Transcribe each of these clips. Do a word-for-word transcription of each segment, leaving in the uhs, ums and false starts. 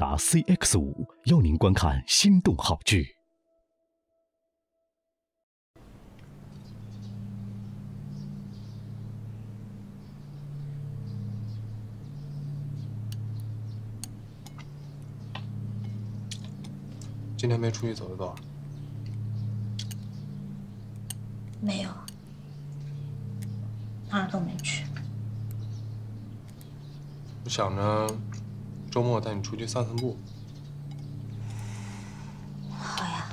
达 C X 五， 邀您观看心动好剧。今天没出去走一走？没有，哪儿都没去。我想着周末带你出去散散步。好呀。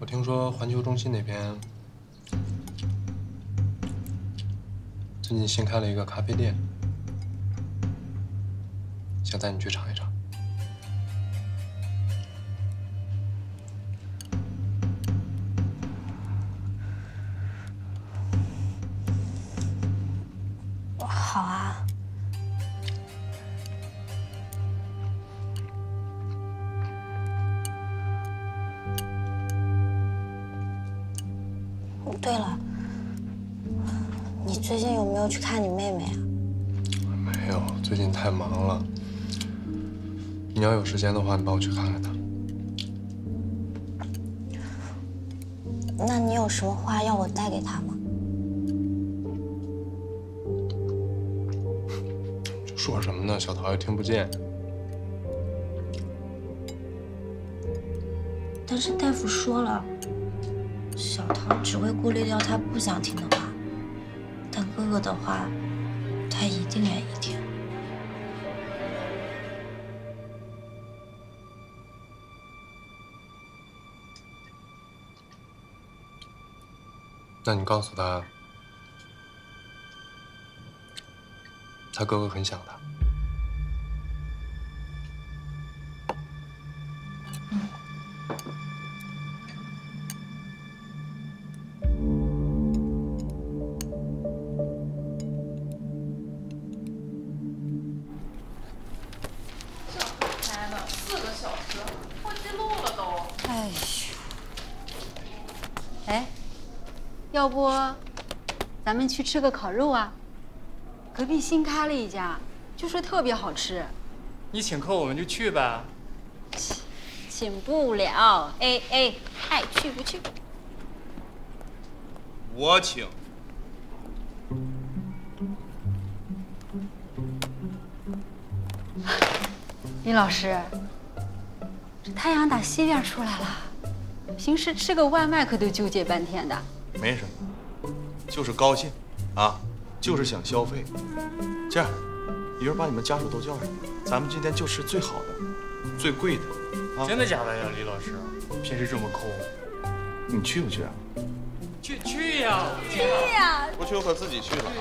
我听说环球中心那边。 最近新开了一个咖啡店，想带你去尝一尝。好啊。对了。 你最近有没有去看你妹妹啊？没有，最近太忙了。你要有时间的话，你帮我去看看她。那你有什么话要我带给她吗？说什么呢？小桃又听不见。但是大夫说了，小桃只会过滤掉她不想听的话。 哥哥的话，他一定愿意听。那你告诉他，他哥哥很想他。嗯。要不，咱们去吃个烤肉啊？隔壁新开了一家，据说特别好吃。你请客，我们就去呗。请不了，哎哎，爱去不去。我请。李老师，这太阳打西边出来了，平时吃个外卖可都纠结半天的。 没什么，就是高兴，啊，就是想消费。这样，一会儿把你们家属都叫上，咱们今天就吃最好的、最贵的。啊、真的假的呀，李老师？平时这么抠，你去不去啊？去去呀！去呀！不去我可自己去了啊。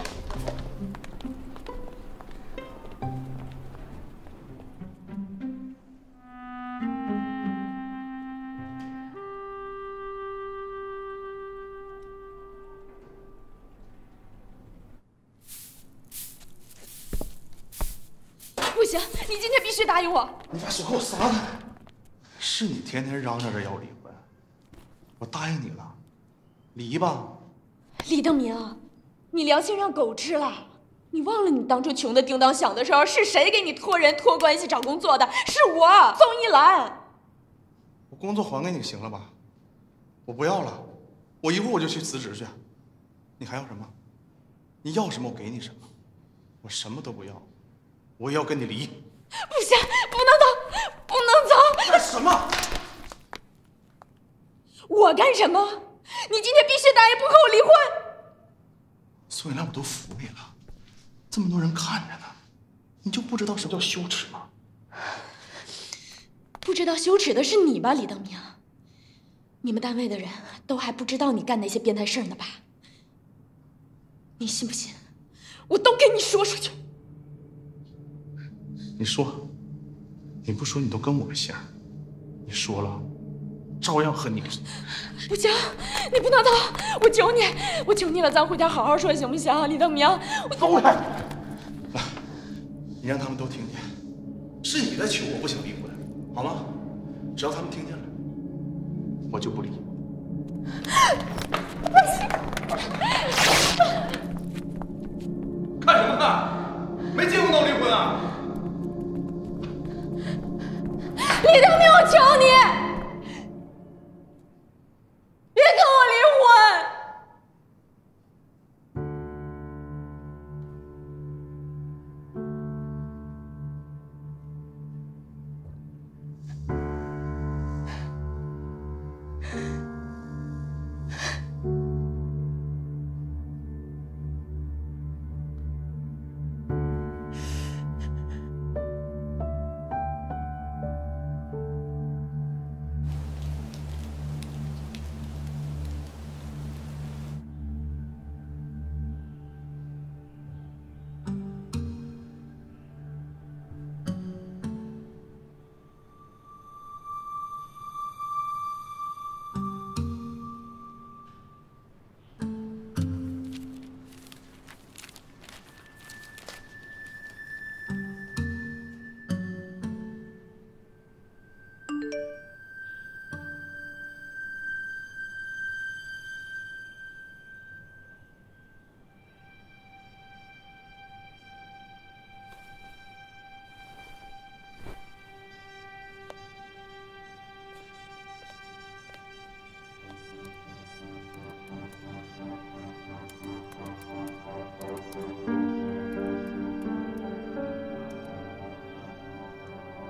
不行，你今天必须答应我！你把手给我撒开！是你天天嚷嚷着要离婚，我答应你了，离吧。李登明，你良心让狗吃了！你忘了你当初穷的叮当响的时候，是谁给你托人、托关系找工作的？是我，宋一兰。我工作还给你行了吧？我不要了，我一会儿我就去辞职去。你还要什么？你要什么我给你什么，我什么都不要。 我要跟你离！不行，不能走，不能走！干什么？我干什么？你今天必须答应不和我离婚！宋一兰，我都服你了，这么多人看着呢，你就不知道什么叫羞耻吗？不知道羞耻的是你吧，李登明？你们单位的人都还不知道你干那些变态事儿呢吧？你信不信？我都给你说出去！ 你说，你不说你都跟我姓，你说了，照样和你。不行，你不能走，我求你，我求你了，咱回家好好说行不行、啊？李登明，我走开！来，你让他们都听见，是你在求我不想离婚，好吗？只要他们听见了，我就不离。不行！看什么看？没结婚闹离婚啊！李登明，我求你！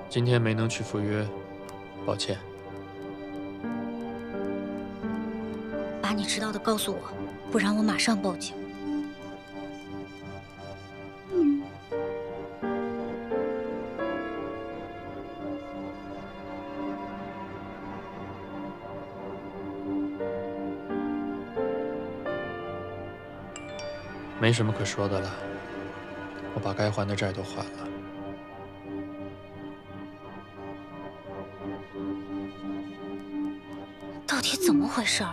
今天没能去赴约，抱歉。把你知道的告诉我，不然我马上报警。嗯、没什么可说的了，我把该还的债都还了。 回事儿？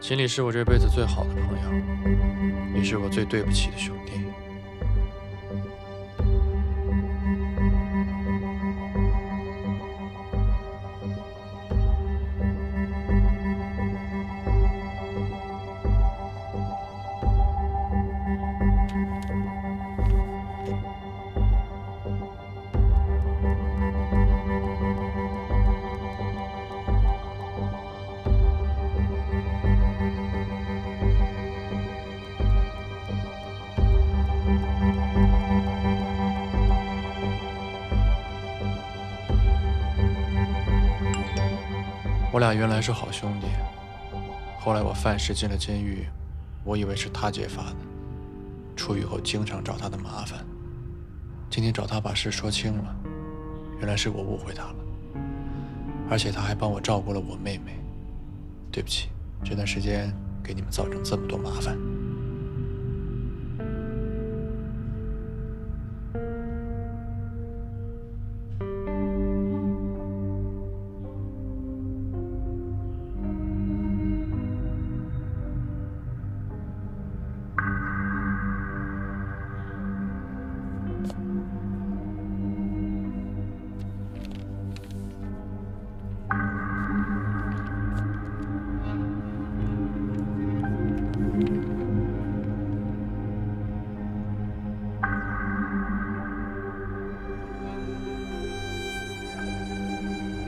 秦理是我这辈子最好的朋友，也是我最对不起的兄弟。我俩原来是好兄弟，后来我犯事进了监狱，我以为是他揭发的。出狱后经常找他的麻烦，今天找他把事说清了，原来是我误会他了。而且他还帮我照顾了我妹妹，对不起，这段时间给你们造成这么多麻烦。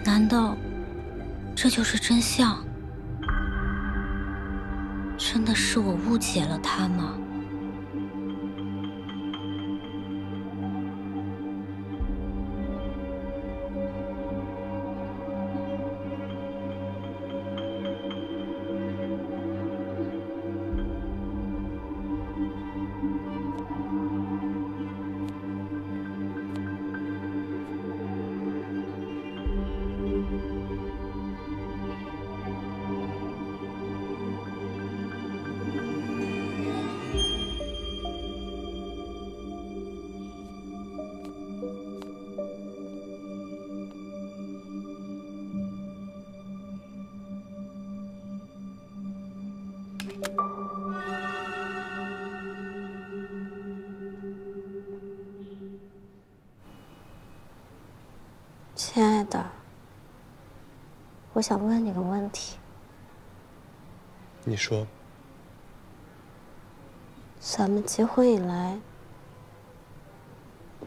难道这就是真相？真的是我误解了他吗？我想问你个问题。你说。咱们结婚以来，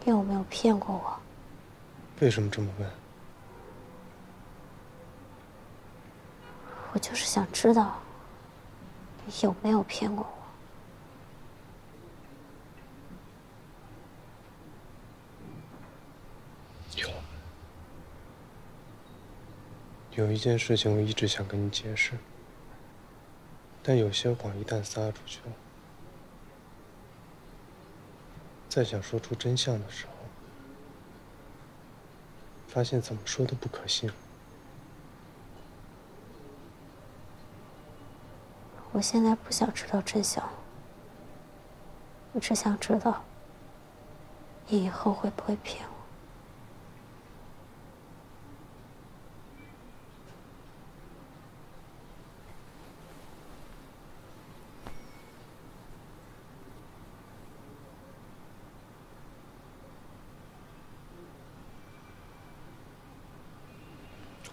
你有没有骗过我？为什么这么问？我就是想知道，你有没有骗过我？ 有一件事情我一直想跟你解释，但有些谎一旦撒出去了，在想说出真相的时候，发现怎么说都不可信。我现在不想知道真相，我只想知道你以后会不会骗我。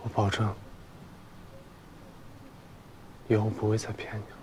我保证，以后不会再骗你了。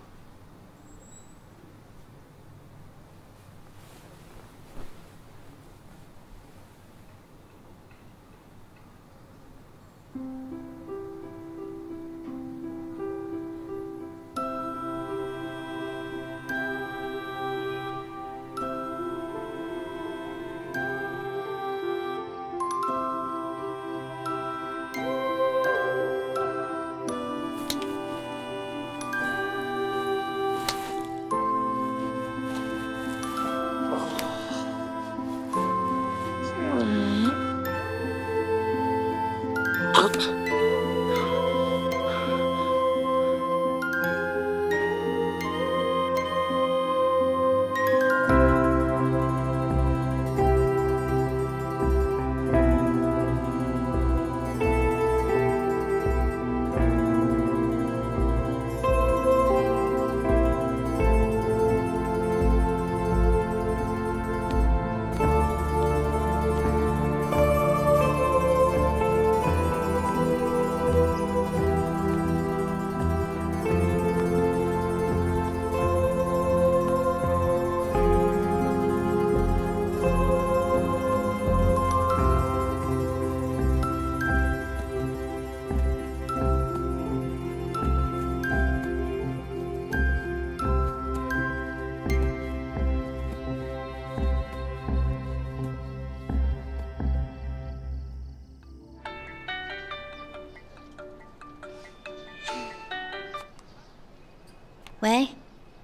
喂，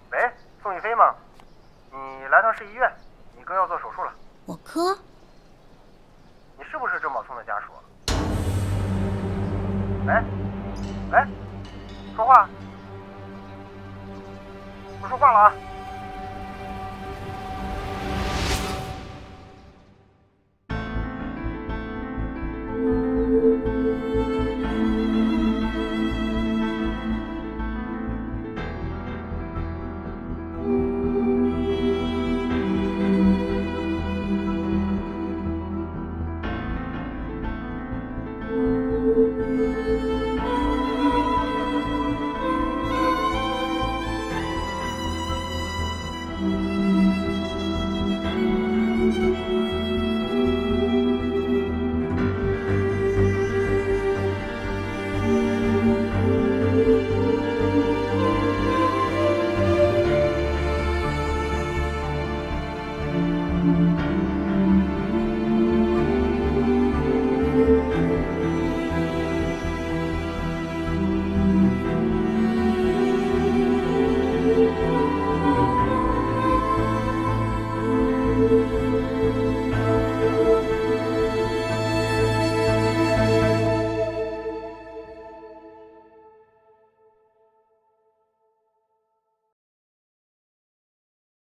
喂，宋雨飞吗？你来趟市医院，你哥要做手术了。我哥？你是不是郑宝聪的家属？喂，喂，说话，不说话了啊！